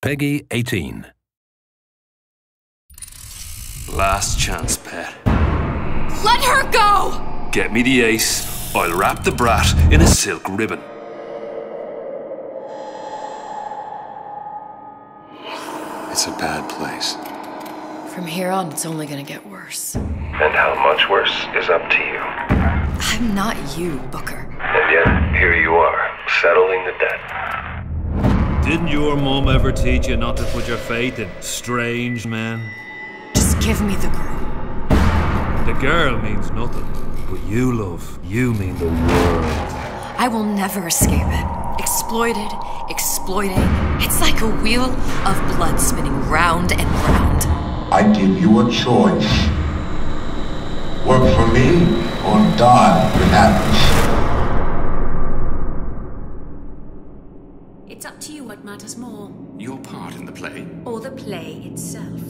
Peggy 18. Last chance, Pet. Let her go! Get me the ace. I'll wrap the brat in a silk ribbon. It's a bad place. From here on, it's only gonna get worse. And how much worse is up to you. I'm not you, Booker. And yet, here you are, settling the debt. Didn't your mom ever teach you not to put your faith in strange men? Just give me the girl. The girl means nothing, but you, love, you mean the world. I will never escape it. Exploited, exploiting. It's like a wheel of blood spinning round and round. I give you a choice. Work for me or die with Atlas. It's up to you what matters more. Your part in the play? Or the play itself.